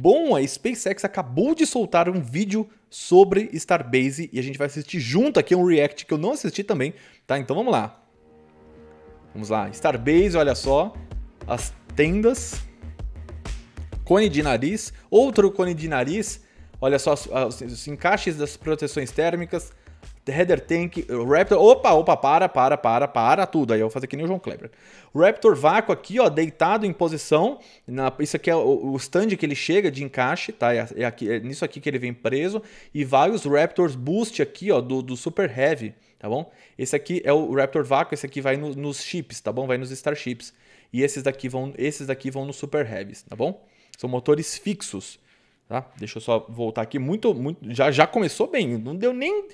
Bom, a SpaceX acabou de soltar um vídeo sobre Starbase e a gente vai assistir junto aqui um react que eu não assisti também, tá? Então vamos lá. Vamos lá, Starbase, olha só, as tendas, cone de nariz, outro cone de nariz, olha só os encaixes das proteções térmicas, Header Tank, Raptor, opa, para tudo, aí eu vou fazer que nem o João Kleber. Raptor Vácuo aqui, ó, deitado em posição, isso aqui é o stand que ele chega de encaixe, tá, é nisso aqui que ele vem preso, e vai os Raptors Boost aqui, ó, do Super Heavy, tá bom? Esse aqui é o Raptor Vácuo, esse aqui vai nos Ships, tá bom? Vai nos Starships, e esses daqui vão nos Super Heavies, tá bom? São motores fixos. Tá? Deixa eu só voltar aqui, já começou bem, não deu nem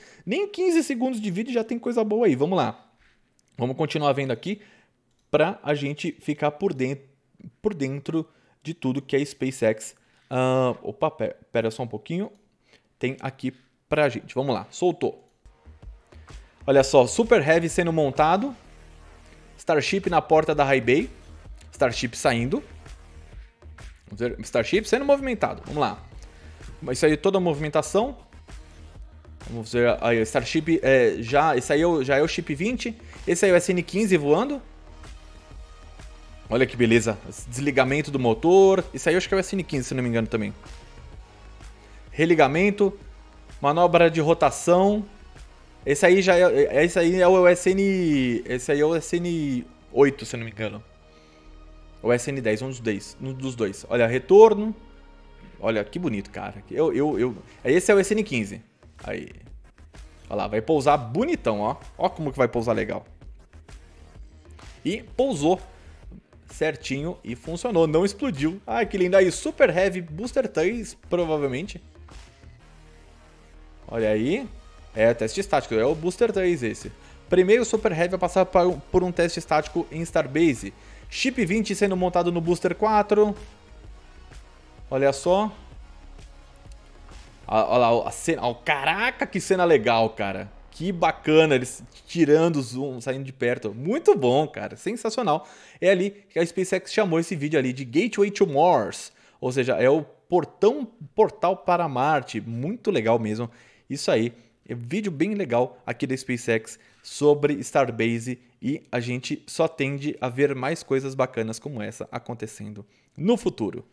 15 segundos de vídeo, já tem coisa boa aí, vamos lá. Vamos continuar vendo aqui para a gente ficar por dentro de tudo que é SpaceX. Opa, pera só um pouquinho, tem aqui pra gente, vamos lá, soltou. Olha só, Super Heavy sendo montado, Starship na porta da High Bay, Starship saindo. Vamos ver, Starship sendo movimentado, vamos lá. Isso aí, toda a movimentação. Vamos ver, aí, Starship, esse aí já é o Ship 20. Esse aí é o SN15 voando. Olha que beleza, desligamento do motor. Isso aí eu acho que é o SN15, se não me engano também. Religamento, manobra de rotação. Esse aí já é, esse aí é o SN8, se não me engano. Ou SN10, um dos dois. Olha, retorno. Olha, que bonito, cara. Esse é o SN15. Aí. Olha lá, vai pousar bonitão, ó. Ó como que vai pousar legal. E pousou certinho e funcionou. Não explodiu. Ai, que lindo. Aí, Super Heavy Booster 3, provavelmente. Olha aí. É, teste estático. É o Booster 3 esse. Primeiro, Super Heavy vai passar por um teste estático em Starbase. Ship 20 sendo montado no Booster 4. Olha só. Olha lá a cena. Caraca, que cena legal, cara. Que bacana, eles tirando o zoom, saindo de perto. Muito bom, cara. Sensacional. É ali que a SpaceX chamou esse vídeo ali de Gateway to Mars. Ou seja, é o portal para Marte. Muito legal mesmo. Isso aí. É um vídeo bem legal aqui da SpaceX sobre Starbase e a gente só tende a ver mais coisas bacanas como essa acontecendo no futuro.